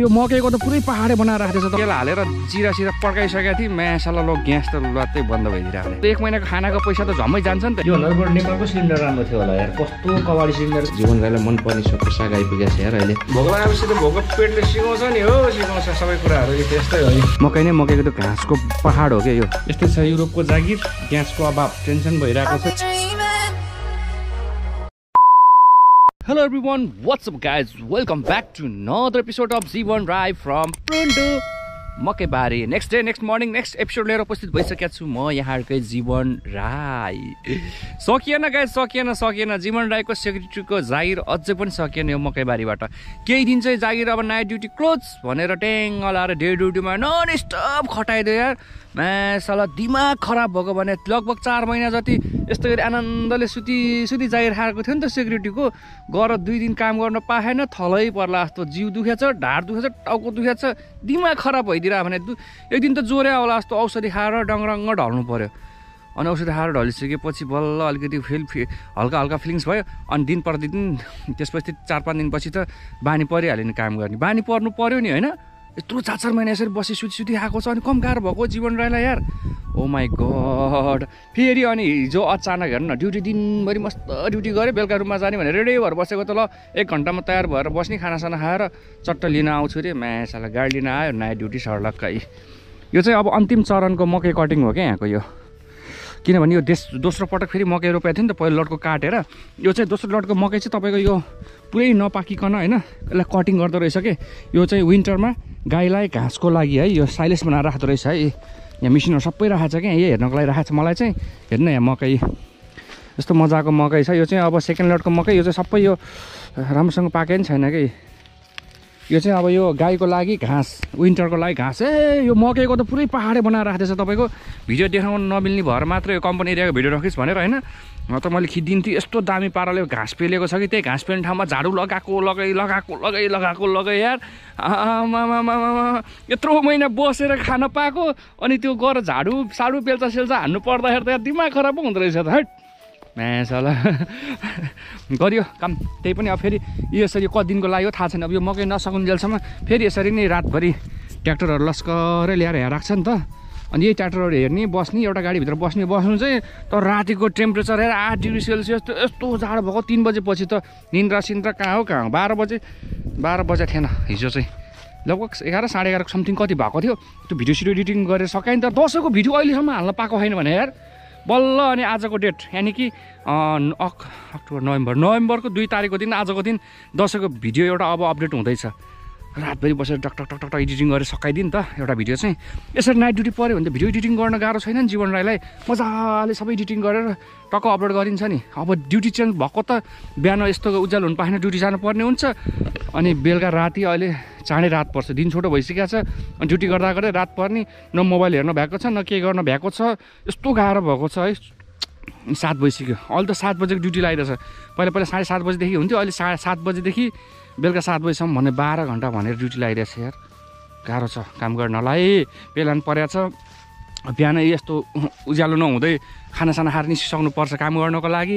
यो मकैको त पुरै पहाडे बनाएर राखेछ त केला हालेर जिरासिरा पड्काइसकेको थिए मासाला लो ग्यास त लत्तै बन्द भइदिराले एक महिनाको खानाको पैसा त झम्मै जान्छ नि त यो नलगढ नेपालको सिलिन्डर राम्रो थियो होला यार कस्तो कवाडी सिलिन्डर जीवन राईलाई मन पर्ने सब साग आइपुगेछ यार अहिले भगवानहरुले त भोको पेटले सिकाउँछ नि हो सिकाउँछ सबै कुराहरु यो त्यस्तै हो मकै नै मकैको त घाँसको पहाड हो के यो यस्तै छ युरोपको जागिर ग्यासको अभाव टेन्सन भइराको छ Hello everyone, what's up guys? Welcome back to another episode of Jeevan Rai from Prundu Makaybari. Next day, next morning, next episode liएर उपस्थित भइसकेको छु म यहाँकै जीवन राई. सकिएन गाइज, सकिएन. जीवन राईको सेक्रेटरीको जागिर अझै पनि सकिएन यो मकैबारीबाट. केही दिन चाहिँ जागिर अब नाइट ड्युटी क्लोज भनेर ट्याङ लाएर डे ड्युटीमा नन स्टप खटाइदियो यार. मासला दिमाग खराब भएको भने लगभग 4 महिना जति यस्तो गरी आनन्दले सुती जागिर खाएको थियो नि त सेक्रेटरीको. गएर 2 दिन काम गर्न पाएन, थलै पर्ला जस्तो. जिउ दुखेछ, ढाड दुखेछ, टाउको दुखेछ, दिमाग खराब भइदिरा भने एक दिन त ज्वरो होला जस्तो औषधि खाएर डङरङ ढल्नु पर्यो. अनि औषधि खाएर ढलिसकेपछि बल्ल अलिकति हल्का फिलिङ्स भयो. अनि दिन प्रतिदिन त्यसपछि 4-5 दिनपछि त बानी परिहाल्यो नि काम गर्ने. बानी पर्नु पर्यो नि हैन. यत्रो 4-4 महिना यसरी बसी सुती आएको छ अनि कम गाह्रो भएको जीवन राईलाई यार. Oh my god. फेरि अनि हिजो अचानक हेर्नु न ड्युटी दिनभरि मस्त ड्युटी गरेँ, बेलुका रुममा जाने भनेर रेडी भएर बसेको त ल 1 घन्टामा तयार भएर बस्ने, खानासाना खाएर चट्ट लिन आउँछु रे. मासाला गाडी लिन आयो, नयाँ ड्युटी सर्लक्कै. यो चाहिँ अब अन्तिम चरणको मकै कटिङ हो क्या यहाँको यो. किनभने यो दोस्रो पटक फेरि मकै रोपेको थियो नि त पहिलो लटको काटेर. यो चाहिँ दोस्रो लटको मकै चाहिँ तपाईँको यो पुरै नपाकिकन हैन यसलाई कटिङ गर्दै रहेछ के. यो चाहिँ विन्टरमा गाईलाई घाँसको लागि है यो साइलेस बनाएर राख्दो रहेछ है. यहाँ मिसिनहरू सबै राखेको छ क्या, यहाँ हेर्नको लागि राखेको छ. मलाई चाहिँ हेर्न यहाँ मकै यस्तो मजाको मकै छ. यो चाहिँ अब सेकेन्ड लटको मकै. यो चाहिँ सबै यो राम्रोसँग पाकेको नि छैन कि. यो चाहिँ अब यो गाईको लागि घाँस, विन्टरको लागि घाँस. ए यो मकैको त पुरै पहाडे बनाएर राख्दैछ तपाईँको. भिडियो देखाउन नमिल्ने भएर मात्र यो कम्पनी एरियाको भिडियो राखिस् भनेर हैन. म त मैले खिदिन्थेँ यस्तो दामी पाराले घाँस पेलेको छ कि. त्यही घाँस पेल्ने ठाउँमा झाडु लगाएको यार. आमामामामा यत्रो महिना बसेर खान पाएको अनि त्यो गएर झाडु साडु पेल्चासेल्चा हान्नु पर्दाखेरि त यार दिमाग खराब हुँदो रहेछ त. हैट मासला गरियो काम. त्यही पनि अब फेरि यसरी कति दिनको लाग्यो थाहा छैन. अब यो मकै नसकुन्जेलसम्म फेरि यसरी नै रातभरि ट्र्याक्टरहरू लस्करै ल्याएर यहाँ राख्छ नि त. अनि यही ट्र्याक्टरहरू हेर्ने, बस्ने, एउटा गाडीभित्र बस्नु चाहिँ. तर रातिको टेम्परेचर हेर 8 डिग्री सेल्सियस. यस्तो जाडो भएको 3 बजेपछि त निन्द्रा कहाँ हो कहाँ हो. 12 बजे थिएन हिजो चाहिँ, लगभग 11 साढे 11 समथिङ कति भएको थियो. त्यो भिडियो सिडियो एडिटिङ गरेर सकाएँ नि त. दसैँको भिडियो अहिलेसम्म हाल्न पाएको होइन भने यार बल्ल. अनि आजको डेट यानि कि नोभेम्बरको 2 तारिकको दिन आजको दिन दसैँको भिडियो एउटा अब अपडेट हुँदैछ. रातभरि बसेर टक एडिटिङ गरेर सकाइदियो नि त एउटा भिडियो चाहिँ. यसरी नाइट ड्युटी पऱ्यो भने त भिडियो एडिटिङ गर्न गाह्रो छैन नि जीवन राईलाई. मजाले सबै एडिटिङ गरेर टक्क अपलोड गरिन्छ नि. अब ड्युटी चेन्ज भएको त बिहान यस्तो उज्यालो हुनु पाएन, ड्युटी जानुपर्ने हुन्छ. अनि बेलुका राति अहिले चाँडै रात पर्छ, दिन छोटो भइसकेको छ. अनि ड्युटी गर्दा रात पर्ने, न मोबाइल हेर्न भएको छ, न के गर्न भएको छ. यस्तो गाह्रो भएको छ है. 7 भइसक्यो अहिले त. 7 बजेको ड्युटी लागिरहेछ. पहिला 7:30 बजेदेखि हुन्थ्यो, अहिले 7:30 बजेदेखि बेलुका 7 बजीसम्म भने 12 घन्टा भनेर ड्युटी लागिरहेछ यार. गाह्रो छ काम गर्नलाई. बेला पनि परेको छ. बिहान यस्तो उज्यालो नहुँदै खानासाना खाएर निस्किसक्नुपर्छ काम गर्नको लागि.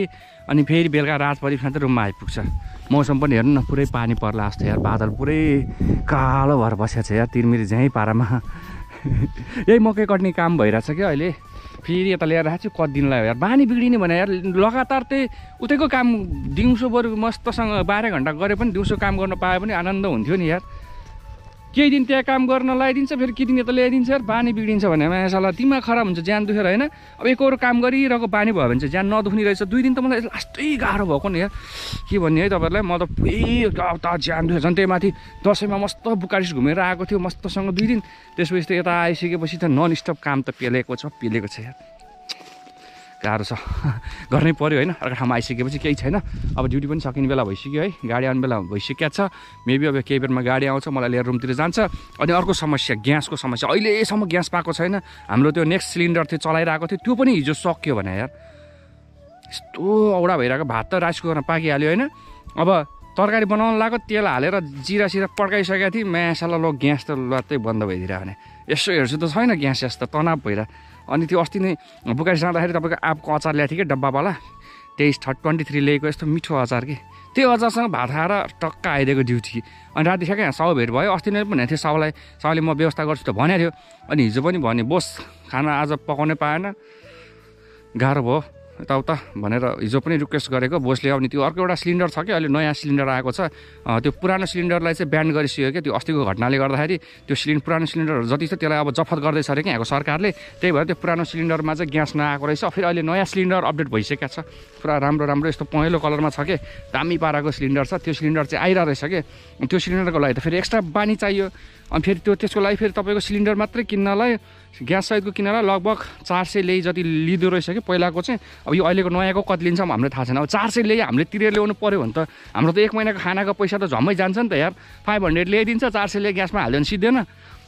अनि फेरि बेलुका रातभरि मात्रै रुममा आइपुग्छ. मौसम पनि हेर्नु न पुरै पानी पर्ला जस्तो यार. बादल पुरै कालो भएर बसेको छ यार. तिरमिरी झैँ पारामा. यही मकै कट्ने काम भइरहेछ क्या अहिले. फेरि यता ल्याएर राख्छु कति दिन लाग्यो यार. बानी बिग्रिने भने यार लगातार त्यही उतैको काम. दिउँसो बरु मस्तसँग 12 घन्टा गरे पनि दिउँसो काम गर्न पाए पनि आनन्द हुन्थ्यो नि यार. केही दिन त्यहाँ काम गर्न लगाइदिन्छ, फेरि केही दिन यता ल्याइदिन्छ यार. बानी बिग्रिन्छ भने मासला दिमाग खराब हुन्छ, ज्यान दुखेर होइन. अब एकहोरो काम गरिरहेको बानी भयो भने चाहिँ ज्यान नदुख्ने रहेछ. 2 दिन त मलाई लास्टै गाह्रो भएको नि यार. के भन्ने है तपाईँहरूलाई. म त फेरि त ज्यान दुखेर झन्. त्यही माथि दसैँमा मस्त बुकारिस घुमेर आएको थियो मस्तसँग 2 दिन. त्यसपछि त यता आइसकेपछि त ननस्टप काम त पेलेको छ यार. गाह्रो छ, गर्नै पऱ्यो होइन. अर्को ठाउँमा आइसकेपछि केही छैन. अब ड्युटी पनि सकिने बेला भइसक्यो है. गाडी आउने बेला भइसकेको छ. मेबी अब केही बेरमा गाडी आउँछ, मलाई लिएर रुमतिर जान्छ. अनि अर्को समस्या ग्यासको समस्या. अहिलेसम्म ग्यास पाएको छैन. हाम्रो त्यो नेक्स्ट सिलिन्डर थियो चलाइरहेको थियो, त्यो पनि हिजो सक्यो भने यार. यस्तो औडा भइरहेको. भात त राइस कुकरमा पाकिहाल्यो होइन. अब तरकारी बनाउन लाग्यो, तेल हालेर जिरासिरा पड्काइसकेको थिएँ. मासला लो ग्यास त लत्तै बन्द भइदिरहेको भने यसो हेर्छु त छैन ग्यास. यस्तो तनाव भइरहेको. अनि त्यो अस्ति नै बुकाइस जाँदाखेरि तपाईँको आँपको अचार ल्याएको थिएँ कि डब्बावाला. 23 ल्याएको यस्तो मिठो अचार के त्यो अचारसँग भात खाएर टक्क आइदिएको ड्युटी। अनि राति सके साउ भेट भयो, अस्ति नै भनेको थियो साउले म व्यवस्था गर्छु त भनेको थियो। अनि हिजो पनि भने बोस खाना आज पकाउनै पाएन, गाह्रो भयो यताउता भनेर हिजो पनि रिक्वेस्ट गरेको बोसले। अनि त्यो अर्को एउटा सिलिन्डर छ कि अहिले नयाँ सिलिन्डर आएको छ, त्यो पुरानो सिलिन्डरलाई चाहिँ ब्यान गरिसक्यो क्या, त्यो अस्तिको घटनाले गर्दाखेरि त्यो पुरानो सिलिन्डरहरू जति छ त्यसलाई अब जफत गर्दैछ अरे क्या यहाँको सरकारले। त्यही भएर त्यो पुरानो सिलिन्डरमा चाहिँ ग्यास नआएको रहेछ। फेरि अहिले नयाँ सिलिन्डर अपडेट भइसकेको छ, पुरा राम्रो राम्रो यस्तो पहेँलो कलरमा छ कि दामी पाराको सिलिन्डर छ। त्यो सिलिन्डर चाहिँ आइरहेको रहेछ कि त्यो सिलिन्डरको लागि त फेरि एक्स्ट्रा बानी चाहियो। अनि फेरि त्यसको लागि फेरि तपाईँको सिलिन्डर मात्रै किन्नलाई ग्याससहितको किनेर लगभग 400 ल्याइ जति लिँदो रहेछ कि पहिलाको चाहिँ। अब यो अहिलेको नयाँको कति लिन्छ हामीलाई थाहा छैन। अब 400 ल्याइ हामीले तिरेर ल्याउनु पऱ्यो भने त हाम्रो त एक महिनाको खानाको पैसा त झम्मै जान्छ नि त यार। 500 ल्याइदिन्छ, 400 ल्याइ ग्यासमा हाल्दैन सिद्धेन।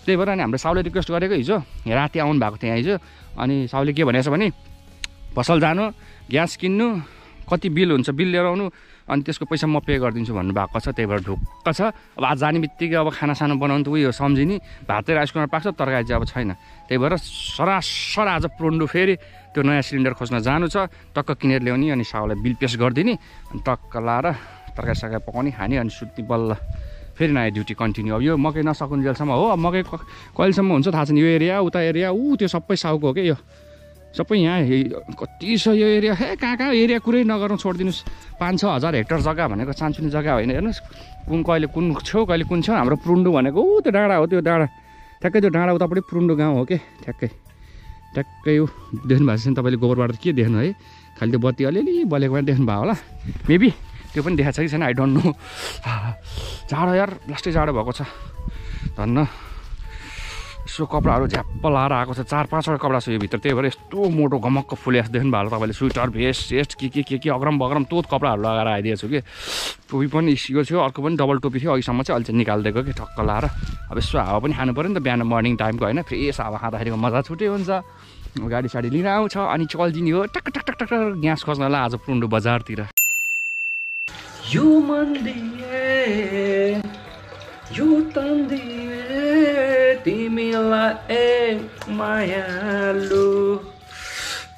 त्यही भएर अनि हामीले साउले रिक्वेस्ट गरेको हिजो राति आउनु भएको थियो हिजो। अनि साउले के भनेछ भने पसल जानु, ग्यास किन्नु, कति बिल हुन्छ बिल लिएर आउनु, अनि त्यसको पैसा म पे गरिदिन्छु भन्नुभएको छ। त्यही भएर ढुक्क छ। अब आज जाने बित्तिकै अब खानासाना बनाउनु त उयो सम्झिने, भातै राइस कुकरमा पाक्छ, तरकारी चाहिँ अब छैन। त्यही भएर सरासर आज प्रुन्डु फेरि त्यो नयाँ सिलिन्डर खोज्न जानु छ, टक्क किनेर ल्याउने अनि साउलाई बिल पेस गरिदिने, अनि टक्क लाएर तरकारी सकाई पकाउने खाने, अनि सुत्ने बल्ल फेरि नयाँ ड्युटी कन्टिन्यू। अब यो मकै नसकुने जेलसम्म हो। अब मकै कहिलेसम्म हुन्छ थाहा छैन। यो एरिया उता एरिया त्यो सबै साउको हो क्या, यो सबै यहाँ कति छ यो एरिया। हे कहाँ एरिया कुरै नगरौँ, छोडिदिनुहोस्। 5-6 हजार हेक्टर जग्गा भनेको सानसुनी जग्गा होइन। हेर्नुहोस् कुन कहिले कुन छेउ कहिले कुन छेउ। हाम्रो प्रुन्डु भनेको त्यो डाँडा हो, त्यो डाँडा ठ्याक्कै त्यो डाँडा उतापट्टि प्रुन्डु गाउँ हो कि ठ्याक्कै ठ्याक्कै। यो देख्नु भएको छैन तपाईँले, गोबरबाट के देख्नु है, खालि त्यो बत्ती अलिअलि बलेको पनि देख्नु भयो होला मेबी, त्यो पनि देखाएको छ कि छैन आई डोन्ट नो। जाडो यार, लास्टै जाडो भएको छ धन्न। यसो कपडाहरू झ्याप्प लाएर आएको छ, 4-5 वटा कपडा छ यो भित्र। त्यही भएर यस्तो मोटो गमक्क फुलिया देख्नु भएको तपाईँले, स्वेटर भेस्ट के अग्रम बग्रम तोत कपडाहरू लगाएर आइदिएछु कि। टोपी पनि इस्किएको थियो, अर्को पनि डबल टोपी थियो अघिसम्म चाहिँ, अहिले चाहिँ निकालिदिएको कि ठक्क लाएर। अब यसो हावा पनि खानु पऱ्यो नि त बिहान मर्निङ टाइमको होइन, फ्रेस हावा खाँदाखेरिको मजा छुट्टै हुन्छ। गाडी साडी लिन आउँछ अनि चल्दिने हो टक्क टक्क टक्क ग्यास खोज्नलाई आज प्रुन्डु बजारतिर। तिमीलाई ए मायालु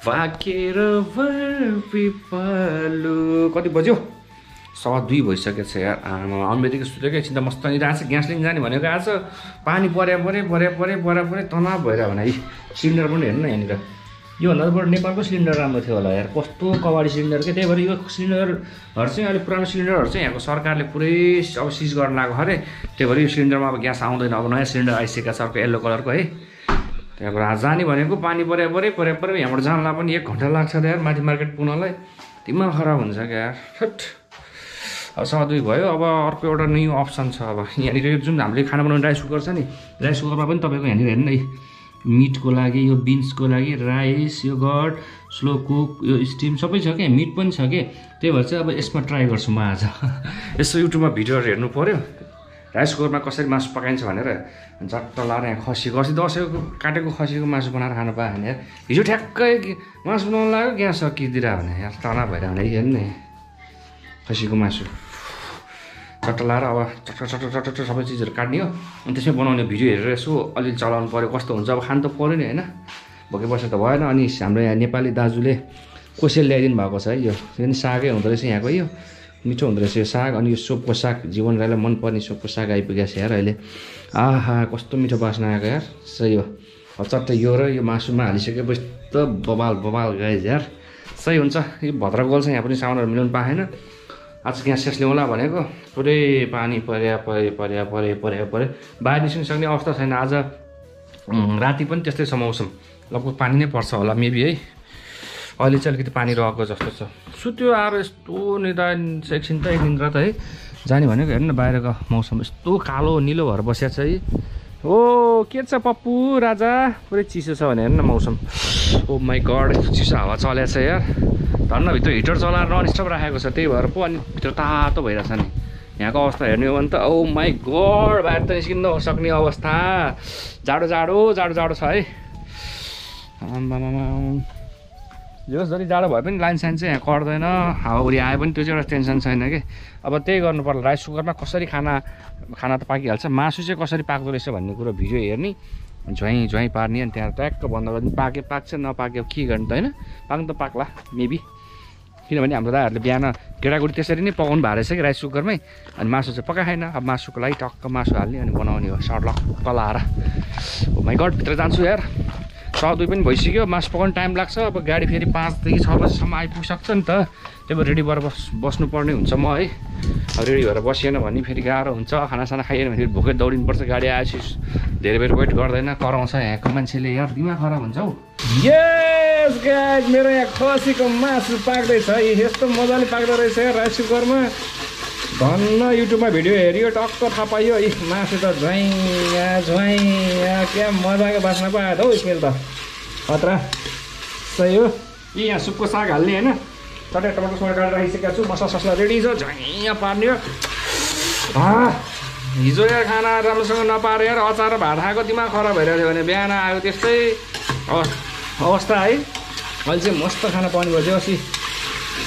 भाकेर पिपालु। कति बज्यो? 2:15 भइसकेको छ यार। आमा अमेरिका सुतेको एकछिन त मस्त निरहेको छ। ग्यास लिन जाने भनेको आज पानी पर्या पऱ्यो तनाव भएर भने है। सिलिन्डर पनि हेर्नु यहाँनिर, योभन्दा बरु नेपालको सिलिन्डर राम्रो थियो होला यार, कस्तो कवाडी सिलिन्डर के। त्यही भएर यो सिलिन्डरहरू चाहिँ अहिले पुरानो सिलिन्डरहरू चाहिँ यहाँको सरकारले पुरै अब सिज गर्न लागेको अरे। त्यही भएर यो सिलिन्डरमा अब ग्यास आउँदैन, अब नयाँ सिलिन्डर आइसकेको छ अर्को येल्लो कलरको है। त्यही भएर जाने भनेको पानी पर्या पऱ्यो यहाँबाट जानलाई पनि 1 घन्टा लाग्छ त यार, माथि मार्केट पुग्नलाई दिमाग खराब हुन्छ क्या यार। फट अब 2:15 भयो। अब अर्को एउटा न्यू अप्सन छ। अब यहाँनिर जुन हामीले खाना बनाउने राइस कुकर छ नि, राइस कुकरमा पनि तपाईँको यहाँनिर हेर्नु है, मिटको लागि यो बिन्सको लागि राइस, यो गड स्लो कुक, यो स्टिम सबै छ क्या, मिट पनि छ क्या। त्यही भएर चाहिँ अब यसमा ट्राई गर्छु म आज। यसो युट्युबमा भिडियोहरू हेर्नु पऱ्यो राइस कुकरमा कसरी मासु पकाइन्छ भनेर। झट्ट लाएर यहाँ खसी दसैँको काटेको खसीको मासु बनाएर खानु पायो भने यार। हिजो ठ्याक्कै मासु बनाउनु लाग्यो, ग्यास सकिदिरह भने यार तनाव भएर भने हेर्नु नि खसीको मासु चट्ट लाएर अब चट्ट सबै चिजहरू काट्ने हो। अनि त्यसमै बनाउने भिडियो हेरेर यसो अलिअलि चलाउनु पऱ्यो, कस्तो हुन्छ अब खानु त पऱ्यो नि होइन, भोकै बसेर त भएन। अनि हाम्रो यहाँ नेपाली दाजुले कोसेल ल्याइदिनु भएको छ है, यो पनि सागै हुँदो रहेछ यहाँको, यो मिठो हुँदो रहेछ यो साग। अनि यो सोपको साग जीवन राईलाई मनपर्ने सोपको साग आइपुगेको छ यार अहिले। आहा कस्तो मिठो बास्ना आएको यार, सही हो। अब चट्टै यो र यो मासुमा हालिसकेपछि त बबाल गएछ यार, सही हुन्छ। यो भद्र गोल छ यहाँ पनि सामानहरू मिलाउनु पाएन। आज ग्यास सेस ल्याउँला भनेको पुरै पानी पर्या पऱ्यो, बाहिर निस्किन सक्ने अवस्था छैन। आज राति पनि त्यस्तै छ मौसम, लगभग पानी नै पर्छ होला मेबी है। अहिले चाहिँ अलिकति पानी रहेको जस्तो छ। सुत्यो आएर यस्तो निदान एकछिन त है जाने भनेको। हेर्नु न बाहिरको मौसम यस्तो कालो निलो भएर बसिया छ है। ओ के छ पप्पू राजा, पुरै चिसो छ भने हेर्नु न मौसम। ओ माइ गड चिसो हावा चल्या छ यार, धन्नभित्र हिटर चलाएर ननस्टप राखेको छ। त्यही भएर पो अनि भित्र तातो भइरहेछ नि यहाँको अवस्था हेर्ने हो भने त। ओ माई गड बाहिर त निस्किन नसक्ने अवस्था, जाडो छ है। जोस् जति जाडो भए पनि लाइन साइन चाहिँ यहाँ कट्दैन, हावाहुरी आयो भने त्यो चाहिँ एउटा टेन्सन छैन कि। अब त्यही गर्नु पर्ला, राइस कुकरमा कसरी खाना त पाकिहाल्छ, मासु चाहिँ कसरी पाक्दो रहेछ भन्ने कुरो भिडियो हेर्ने, झ्वाइ पार्ने अनि त्यहाँ ट्याक्क बन्द गर्ने, पाक्यो पाक्छ नपाक्यो के गर्ने त होइन। पाक्नु त पाक्ला मेबी, किनभने हाम्रो दाइहरूले बिहान केटाकुटी त्यसरी नै पकाउनु भएको रहेछ कि राइस कुकरमै, अनि मासु चाहिँ पकाएन। अब मासुको लागि टक्क मासु हाल्ने अनि बनाउने हो सर्टलक्क लाएर। ओ माइ गड, भित्र जान्छु यार। 102 पनि भइसक्यो, मासु पकाउन टाइम लाग्छ। अब गाडी फेरि 5 देखि 6 बजीसम्म आइपुग्छ नि त, त्यही भएर रेडी भएर बस्नुपर्ने हुन्छ म है। रेडी भएर बसिएन भने फेरि गाह्रो हुन्छ, खानासाना खाइएन भने फेरि भोकै दौडिनुपर्छ। गाडी आएपछि धेरै बेर वेट गर्दैन, कराउँछ यहाँको मान्छेले यार, दिमाग खराब हुन्छ हौ। यस गाइज, मेरो यहाँ खसीको मासु पाक्दैछ। यस्तो मजाले पाक्दो रहेछ राइस कुकरमा, धन्न युट्युबमा भिडियो हेरियो टक्क थाहा पाइयो। यी मासु त झ्वाइँ क्या मजाको बास्ना पो आयो त हौ स्मेल त खतरा। सही हो, यी यहाँ सुपको साग हाल्ने होइन, चट्या टमाटर समेत काटेर राखिसकेको छु। मसला ससला रेडी छ, झ्वाइँ पार्ने हो। हिजो यहाँ खाना राम्रोसँग नपारे यार, अचार भात खाएको दिमाग खराब भइरहेको भने बिहान आयो त्यस्तै अवस्था है। अहिले चाहिँ मस्त खाना पाउने भयो। अस्ति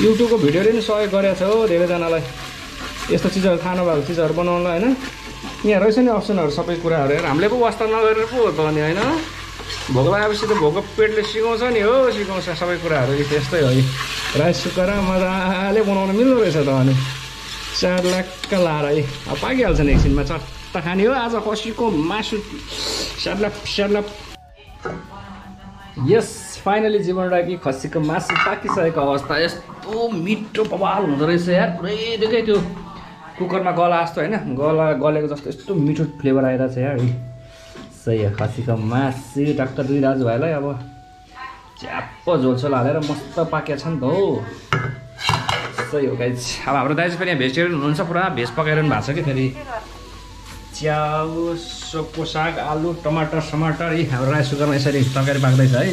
युट्युबको भिडियोले नि सहयोग गरेको छ हो धेरैजनालाई, यस्तो चिजहरू खानुभएको चिजहरू बनाउनलाई होइन। यहाँ रहेछ नि अप्सनहरू सबै कुराहरू यार, हामीले पो वास्ता नगरेर पो त नि होइन। भोक लागेपछि त भोको पेटले सिकाउँछ नि हो, सिकाउँछ सबै कुराहरू। त्यस्तै हो, राइस कुकर मजाले बनाउन मिल्दो रहेछ त अनि। चार लाख लाएर है अब पाकिहाल्छ नि एकछिनमा, चट्टा खाने हो आज खसीको मासु स्याडलप। यस, फाइनली जीवन राईको खसीको मासु पाकिसकेको अवस्था। यस्तो मिठो बवाल हुँदो रहेछ यार, पुरै देखेँ त्यो कुकरमा गला जस्तो होइन, गला गलेको जस्तो यस्तो मिठो फ्लेभर आइरहेछ यार। सही हो, खसीको मासु टक्क दुई दाजुभाइलाई अब च्याप्प झोलसोल हालेर मस्त पाकेको छ नि त हौ। सही हो गाइज, अब हाम्रो दाजु पनि यहाँ भेजिटेरियन हुनुहुन्छ, पुरा भेज पकाइरहनु भएको छ कि। फेरि च्याउ, सोपको साग, आलु, टमाटर समाटर यी हाम्रो राइस कुकरमा यसरी तरकारी पाक्दैछ है।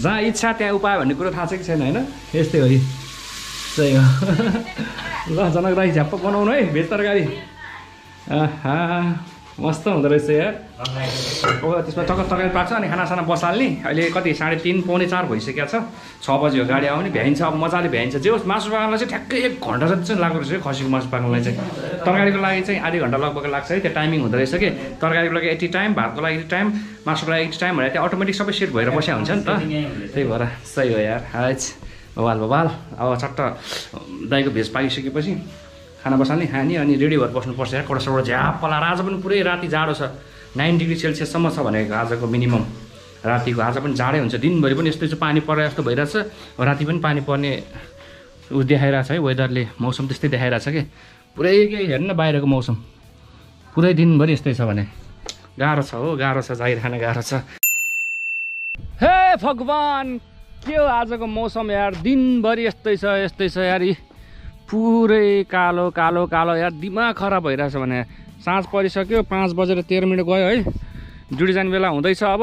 जहाँ इच्छा त्यहाँ उपाय भन्ने कुरो थाहा छ कि छैन होइन, यस्तै हो। सही हो, ल जनक राई झ्याप्प बनाउनु है भेज तरकारी। आहा मस्त हुँदो रहेछ यार। अब त्यसमा टक्क तरकारी पाक्छ अनि खानासाना बसाल्ने। अहिले कति 3:30 पौने 4 भइसकेको छ, 6 बजी हो गाडी आउने। भ्याइन्छ अब मजाले भ्याइन्छ। जे होस्, मासु पाक्नलाई चाहिँ ठ्याक्कै 1 घन्टा जति चाहिँ लाग्दो रहेछ खसीको मासु पाक्नलाई। चाहिँ तरकारीको लागि चाहिँ आधा घन्टा लगभग लाग्छ है, त्यो टाइमिङ हुँदो रहेछ कि। तरकारीको लागि यति टाइम, भातको लागि यति टाइम, मासुको लागि यति टाइम भनेर त्यो अटोमेटिक सबै सेट भएर बस्या हुन्छ नि त, त्यही भएर। सही हो यार, हाइज बवाल बवाल। अब चट्ट दाइको भेज पाकिसकेपछि खाना बसाल्ने, खाने अनि रेडी भएर बस्नुपर्छ यार। कडोसौडो झ्याप पलाएर, आज पनि पुरै राति जाडो छ, 9 डिग्री सेल्सियससम्म छ भनेको आजको मिनिमम। रातिको आज पनि जाडै हुन्छ, दिनभरि पनि यस्तो पानी परे जस्तो भइरहेछ, राति पनि पानी पर्ने उ देखाइरहेछ है वेदरले। मौसम त्यस्तै देखाइरहेछ कि, पुरै केही हेर्न बाहिरको मौसम पुरै दिनभरि यस्तै छ भने गाह्रो छ हो, गाह्रो छ, जागिर खान गाह्रो छ। हे भगवान्, के हो आजको मौसम यार, दिनभरि यस्तै छ यार, पुरै कालो कालो कालो यार, दिमाग खराब भइरहेछ भने। साँझ परिसक्यो, 5:13 गयो है, ड्युटी जाने बेला हुँदैछ। अब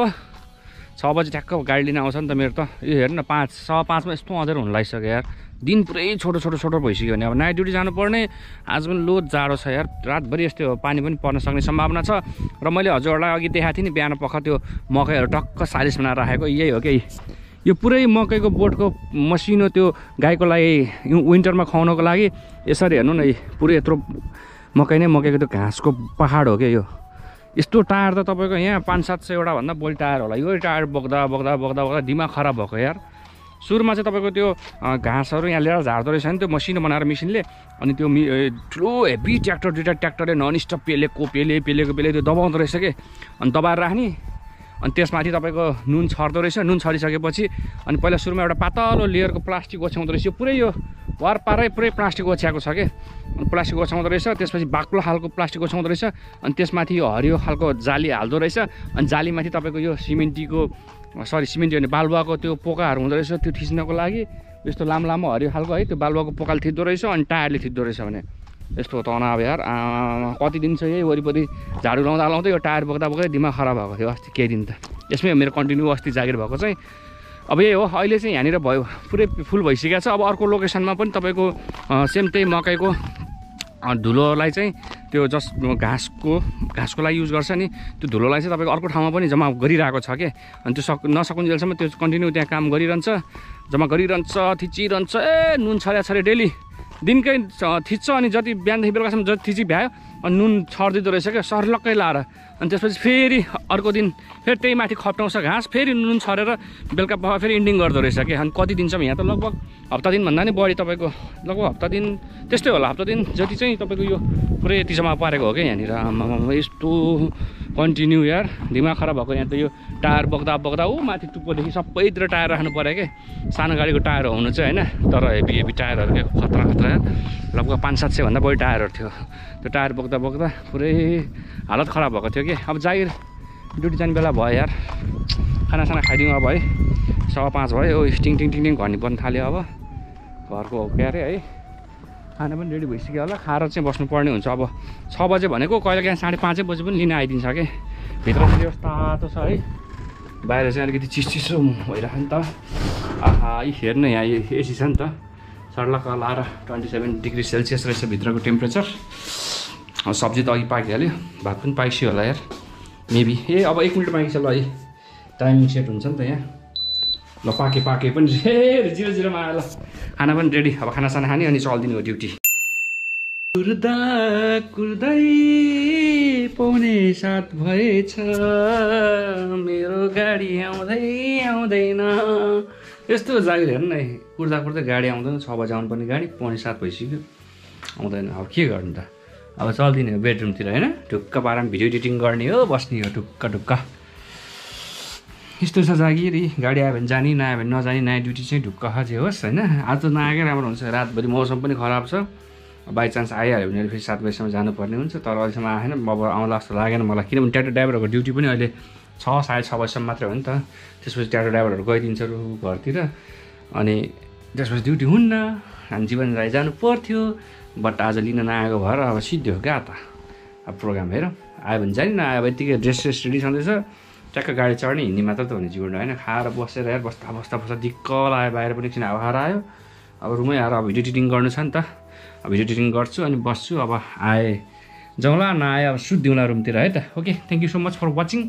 6 बजी ठ्याक्क गाडी लिन आउँछ नि त मेरो त। यो हेर्नु न, 5:05मा यस्तो अँधेर हुन लागिसक्यो यार, दिन पुरै छोटो भइसक्यो भने अब नाइट ड्युटी जानुपर्ने। आज पनि लोड जाडो छ यार, रातभरि यस्तै हो, पानी पनि पर्न सक्ने सम्भावना छ। र मैले हजुरहरूलाई अघि देखाएको थिएँ नि, बिहान पख त्यो मकैहरू टक्क सालिस बनाएर राखेको, यही हो कि। यो पुरै मकैको बोटको मसिनो त्यो गाईको लागि विन्टरमा खुवाउनको लागि यसरी हेर्नु न, पुरै यत्रो मकै नै मकैको त्यो घाँसको पहाड हो क्या यो। यस्तो टायर त तपाईँको यहाँ 500-700 भन्दा बढी टायर होला। यो टायर बग्दा दिमाग खराब भएको यार। सुरुमा चाहिँ तपाईँको त्यो घाँसहरू यहाँ लिएर झार्दो रहेछ नि त्यो मसिनो बनाएर मेसिनले, अनि त्यो ठुलो हेभी ट्र्याक्टर, 2टा ट्र्याक्टरले ननस्टप पेलेको त्यो दबाउँदो रहेछ कि। अनि दबाएर राख्ने, अनि त्यसमाथि तपाईँको नुन छर्दो रहेछ। नुन छरिसकेपछि अनि पहिला सुरुमा एउटा पातलो लेयरको प्लास्टिक ओछ्याउँदो रहेछ, पुरै यो वारपारै पुरै प्लास्टिक ओछ्याएको छ कि। अनि प्लास्टिक ओछ्याउँदो रहेछ, त्यसपछि बाक्लो खालको प्लास्टिक ओछ्याउँदो रहेछ, अनि त्यसमाथि यो हरियो खालको जाली हाल्दो रहेछ। अनि जालीमाथि तपाईँको यो सिमेन्टी भने बालुवाको त्यो पोकाहरू हुँदो रहेछ, त्यो थिच्नको लागि यस्तो लामो हरियो खालको है, त्यो बालुवाको पोकाले थिच्दो रहेछ अनि टायरले थिच्दो रहेछ भने। यस्तो तनाव यार, कति दिन छ यही वरिपरि झाडु लाउँदा यो टायर बोक्दा दिमाग खराब भएको थियो अस्ति केही दिन त। यसमै मेरो कन्टिन्यू अस्ति जागिर भएको चाहिँ अब यही हो। अहिले चाहिँ यहाँनिर भयो, पुरै फुल भइसकेको छ। अब अर्को लोकेसनमा पनि तपाईँको सेम त्यही मकैको धुलोलाई चाहिँ त्यो जस्ट घाँसको लागि युज गर्छ नि, त्यो धुलोलाई चाहिँ तपाईँको अर्को ठाउँमा पनि जम्मा गरिरहेको छ कि। अनि त्यो नसकुन्जेलसम्म त्यो कन्टिन्यू त्यहाँ काम गरिरहन्छ, जम्मा गरिरहन्छ, थिचिरहन्छ। ए नुन छर्या डेली दिनकै थिच्छ, अनि जति बिहानदेखि बेलुकासम्म जति थिची भ्यायो अनि नुन छरिदिँदो रहेछ क्या सर्लक्कै लाएर। अनि त्यसपछि फेरि अर्को दिन फेरि त्यही माथि खप्टाउँछ घाँस फेरि नुन छरेर बेलुका भए फेरि इन्डिङ गर्दो रहेछ के। अनि कति दिनसम्म यहाँ त लगभग हप्ता दिन भन्दा नि बढी तपाईँको लगभग हप्ता दिन त्यस्तै होला, हप्ता दिन जति चाहिँ तपाईँको यो पुरै यतिसम्म पारेको हो क्या यहाँनिर। आमामा यस्तो कन्टिन्यू यार दिमाग खराब भएको। यहाँ त यो टायर बग्दा बग्दा ऊ माथि टुप्पोदेखि सबैतिर टायर राख्नु पऱ्यो के। सानो गाडीको टायर हुनु चाहिँ होइन, तर हेभी हेभी टायरहरू के खतरा खतरा लगभग 500-700 भन्दा बढी टायरहरू थियो। त्यो टायर बग्दा बग्दा पुरै हालत खराब भएको थियो कि। अब जागिर ड्युटी जाने बेला भयो यार, खानासाना खाइदिउँ अब है। 5:15 भयो, टिङ टिङ टिङ टिङ घनी पर्नु थाल्यो। अब घरको हो क्या अरे है, खाना पनि रेडी भइसक्यो होला, खाएर चाहिँ बस्नुपर्ने हुन्छ। अब 6 बजे भनेको कहिले काहीँ 5:30 बजे पनि लिन आइदिन्छ कि। भित्र चाहिँ यो तातो छ है, बाहिर चाहिँ अलिकति चिसो भइरहेको नि त। आहा हेर्नु यहाँ यो एसी छ नि त, सर्लाक लाएर 27 डिग्री सेल्सियस रहेछ भित्रको टेम्परेचर। सब्जी त अघि पाकिहाल्यो, भात पनि पाकिसक्यो होला यार मेबी। ए अब 1 मिनट पाकिन्छ ल, है टाइमिङ सेट हुन्छ नि त यहाँ। ल पाके पाके पनि फेरि 0-0मा आयो ल। खाना पनि रेडी, अब खानासाना खाने अनि चलिदिने हो ड्युटी। कुर्दा कुर्दै पाउने 7 भएछ, मेरो गाडी आउँदै आउँदैन। यस्तो जागिर हेर्नु है, कुर्दा कुर्दै गाडी आउँदैन। 6 बजे आउनुपर्ने गाडी 6:45 भइसक्यो, आउँदैन। अब के गर्नु त, अब चलिदिने हो बेडरुमतिर होइन। ढुक्क पारामा भिडियो एडिटिङ गर्ने हो, बस्ने हो ढुक्क ढुक्क। यस्तो छ जागिर, गाडी आयो भने जाने, नआयो भने नजाने, नयाँ ड्युटी चाहिँ ढुक्क जे होस् होइन। आज त नआएकै राम्रो हुन्छ। रातभरि मौसम पनि खराब छ, बाइचान्स आइहाल्यो भने फेरि 7 बजीसम्म जानुपर्ने हुन्छ। तर अहिलेसम्म आएन, अब आउँला जस्तो लागेन मलाई, किनभने ट्याटो ड्राइभरहरूको ड्युटी पनि अहिले 6-6:30 बजीसम्म मात्रै हो नि त। त्यसपछि ट्याटो ड्राइभरहरू गइदिन्छ घरतिर, अनि त्यसपछि ड्युटी हुन्न। हामी जीवन राई जानु पर्थ्यो, बट आज लिन नआएको भएर अब सिद्धि हो क्या त। अब प्रोग्राम हेर, आयो भने जाने, नआयो यतिकै ड्रेस रेडी छँदैछ। ट्याक्क गाडी चढ्ने, हिँड्ने मात्र त हुने जीवन होइन। खाएर बसेर यार बस्दा बस्दा बस्दा दिक्क आयो, बाहिर पनि एकछिन हावा आयो। अब रुमै आएर अब भिडियो एडिटिङ गर्नु छ नि त, भिडियो एडिटिङ गर्छु अनि बस्छु। अब आए जाउँला, नआए अब सुत्दिउँला रुमतिर है त। Okay, thank you so much for watching.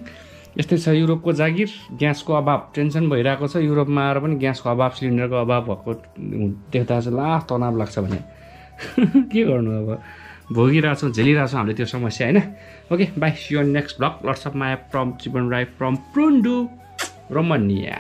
यस्तै छ युरोपको जागिर, ग्यासको अभाव टेन्सन भइरहेको छ। युरोपमा आएर पनि ग्यासको अभाव, सिलिन्डरको अभाव भएको देख्दा चाहिँ ला तनाव लाग्छ भने के गर्नु। अब भोगिरहेछौँ, झेलिरहेछौँ हामीले त्यो समस्या होइन। Okay bye, see you next blog. Lots of माया from Jiwan Rai from प्रुन्डु Romania.